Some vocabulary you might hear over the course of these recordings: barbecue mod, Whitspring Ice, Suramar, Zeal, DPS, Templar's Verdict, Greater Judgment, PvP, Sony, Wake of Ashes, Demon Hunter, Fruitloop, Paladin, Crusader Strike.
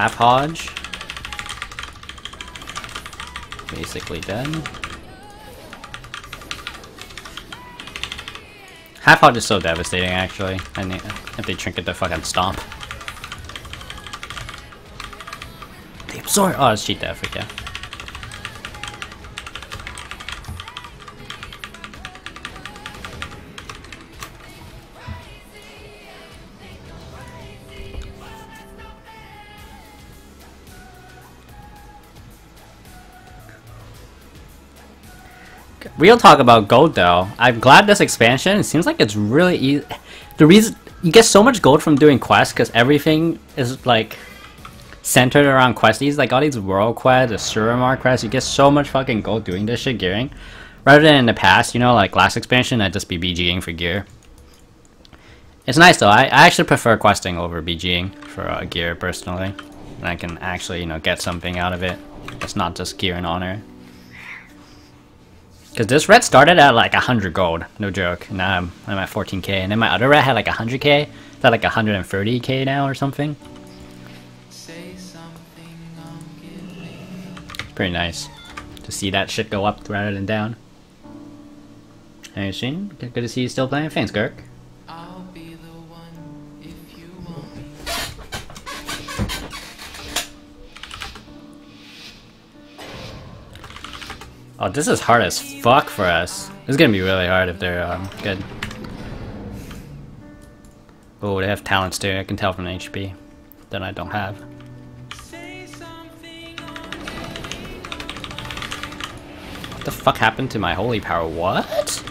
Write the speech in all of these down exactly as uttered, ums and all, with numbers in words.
Hap-Hodge. Basically dead. Hap-Hodge is so devastating, actually. I need empty trinket to fucking stomp. They absorb. Oh, it's cheat death, yeah. Real talk about gold though, I'm glad this expansion, it seems like it's really easy. The reason you get so much gold from doing quests, because everything is like centered around questies, like all these world quests, the Suramar quests, you get so much fucking gold doing this shit, gearing. Rather than in the past, you know, like last expansion, I'd just be BGing for gear. It's nice though, I, I actually prefer questing over BGing for uh, gear personally. And I can actually, you know, get something out of it. It's not just gear and honor. Because this red started at like one hundred gold, no joke. Now I'm, I'm at fourteen K, and then my other red had like one hundred K. It's at like one hundred thirty K now or something. Say something on pretty nice to see that shit go up rather than down. Hey Shane, good to see you still playing. Thanks, Kirk. I'll be the one if you want me. Oh, this is hard as fuck for us. This is gonna be really hard if they're um, good. Oh, they have talents too. I can tell from the H P that I don't have. What the fuck happened to my holy power? What?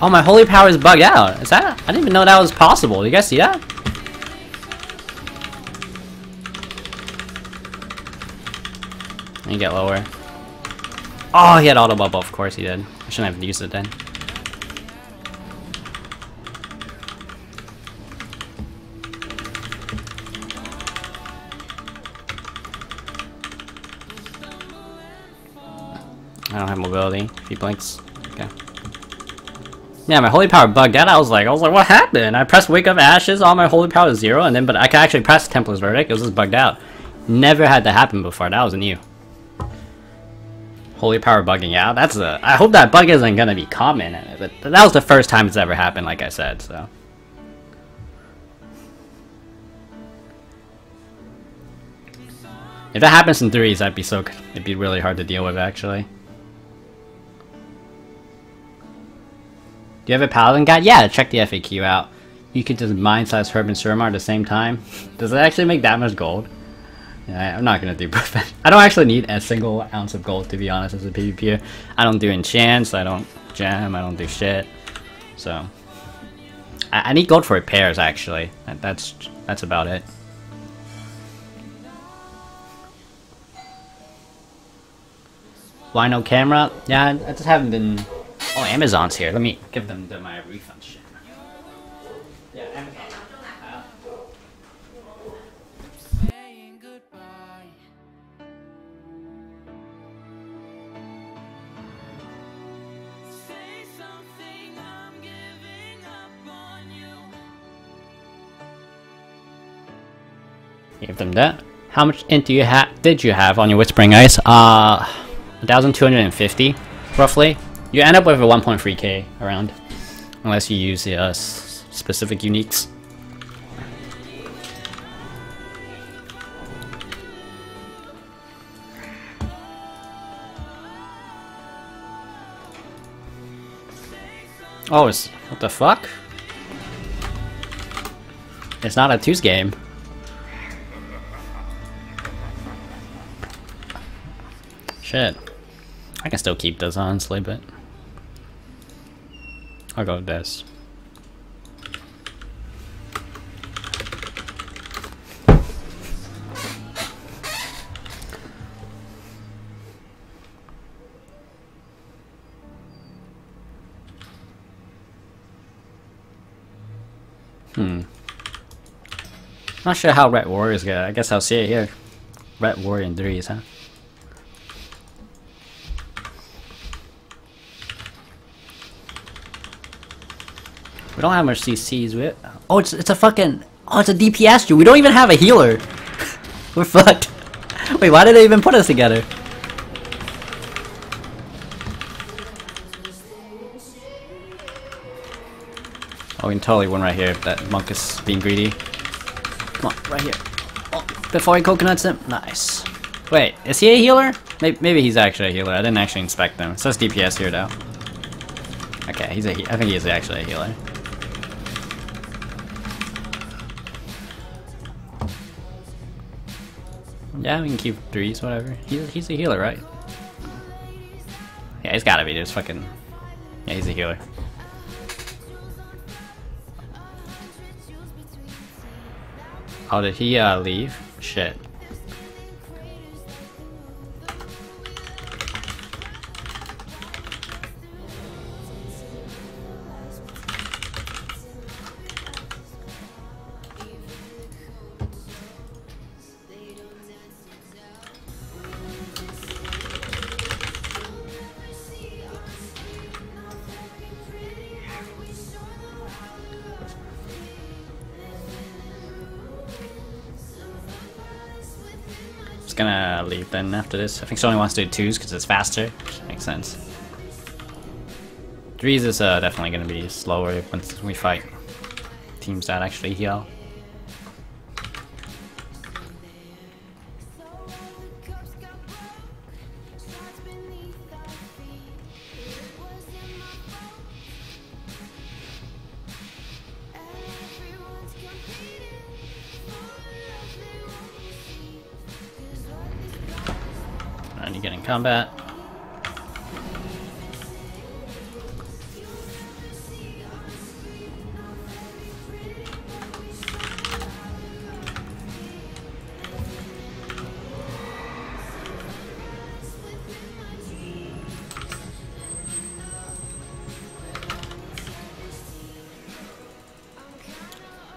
Oh, my holy power is bugged out. Is that? I didn't even know that was possible. You guys see that? Let me get lower. Oh, he had auto bubble, of course he did. I shouldn't have used it then. I don't have mobility. He blinks. Okay. Yeah, my holy power bugged out. I was like, I was like, what happened? I pressed Wake of Ashes, all my holy power is zero, and then but I could actually press Templar's Verdict. It was just bugged out. Never had that happen before. That was new. Holy power bugging out. That's a. I hope that bug isn't gonna be common. But that was the first time it's ever happened, like I said. So. If that happens in threes, I'd be so. It'd be really hard to deal with, actually. Do you have a paladin guide? Yeah, check the F A Q out. You could just mine slash herb and Suramar at the same time. Does it actually make that much gold? Yeah, I'm not gonna do perfect. I don't actually need a single ounce of gold, to be honest, as a PvPer. I don't do enchants, I don't gem, I don't do shit. So I, I need gold for repairs, actually. That, that's that's about it. Why no camera? Yeah, I, I just haven't been. Oh, Amazon's here. Let me give them the, my refund shit. Yeah, Amazon. Give them that. How much int do you have? Did you have on your Whitspring Ice? Uh, one thousand two hundred fifty, roughly. You end up with a one point three K around, unless you use the uh, specific uniques. Oh, it's what the fuck? It's not a twos game. Shit. I can still keep this honestly, but I'll go with this. Hmm. Not sure how Red Warriors go. I guess I'll see it here. Red Warrior in threes, huh? We don't have much C Cs with. Oh, it's it's a fucking Oh, it's a D P S you. We don't even have a healer. We're fucked. Wait, why did they even put us together? Oh, we can totally win right here if that monk is being greedy. Come on, right here. Oh, before he coconuts him. Nice. Wait, is he a healer? Maybe, maybe he's actually a healer. I didn't actually inspect them. It says D P S here, though. Okay, he's a he I think he is actually a healer. Yeah, we can keep threes, whatever. He, he's a healer, right? Yeah, he's gotta be. There's fucking... Yeah, he's a healer. Oh, did he uh, leave? Shit. Gonna leave then after this. I think she only wants to do twos because it's faster, which makes sense. Threes is uh, definitely gonna be slower once we fight teams that actually heal. And you get in combat.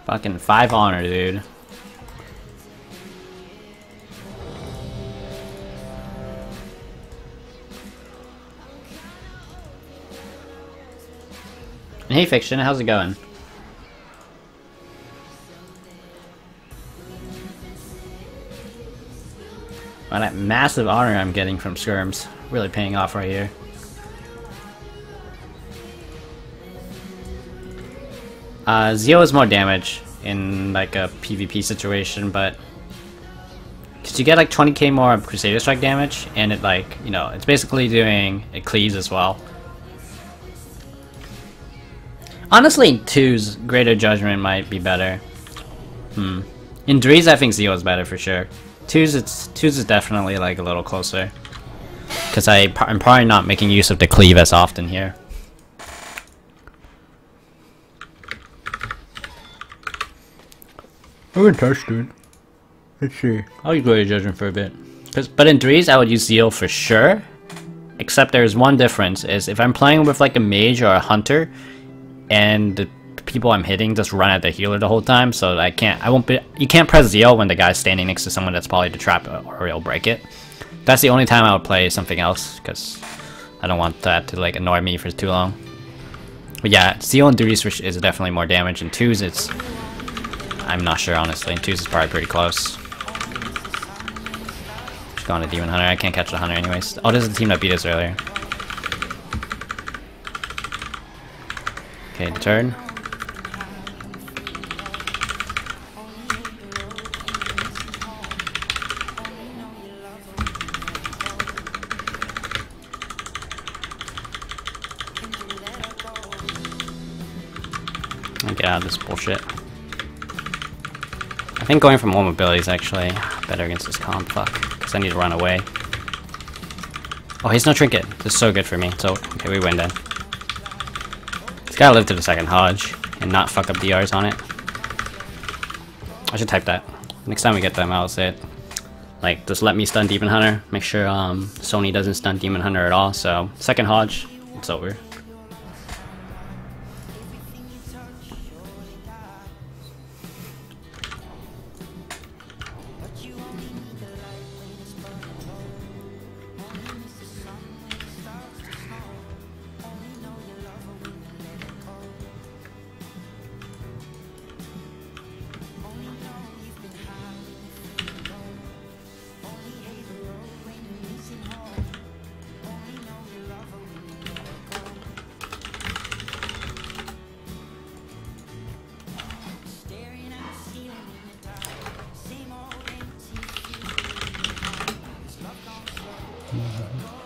Fucking five honor, dude. Hey Fiction, how's it going? Wow, that massive honor I'm getting from skirms. Really paying off right here. Uh, Zeal is more damage in like a PvP situation, but... Because you get like twenty K more of Crusader Strike damage, and it like, you know, it's basically doing... It cleaves as well. Honestly, two's Greater Judgment might be better. Hmm. In threes, I think Zeal is better for sure. Two's, it's two's is definitely like a little closer. Cause I I'm probably not making use of the cleave as often here. I'm in touch, dude. Let's see. I'll use Greater Judgment for a bit. Cause, but in threes, I would use Zeal for sure. Except there's one difference: is if I'm playing with like a mage or a hunter. And the people I'm hitting just run at the healer the whole time, so I can't. I won't be. You can't press Zeal when the guy's standing next to someone that's probably to trap or he'll break it. That's the only time I would play something else because I don't want that to like annoy me for too long. But yeah, Zeal and threes is definitely more damage. In twos, it's. I'm not sure honestly. In twos, it's probably pretty close. Just going to Demon Hunter. I can't catch the hunter anyways. Oh, this is the team that beat us earlier. Okay, turn. And get out of this bullshit. I think going from warm ability is actually better against this comp, fuck. Because I need to run away. Oh, he's no trinket. This is so good for me. So, okay, we win then. Gotta live to the second Hodge and not fuck up D Rs on it. I should type that. Next time we get them, I'll say it. Like, just let me stun Demon Hunter. Make sure um, Sony doesn't stun Demon Hunter at all. So, second Hodge, it's over. Mm-hmm.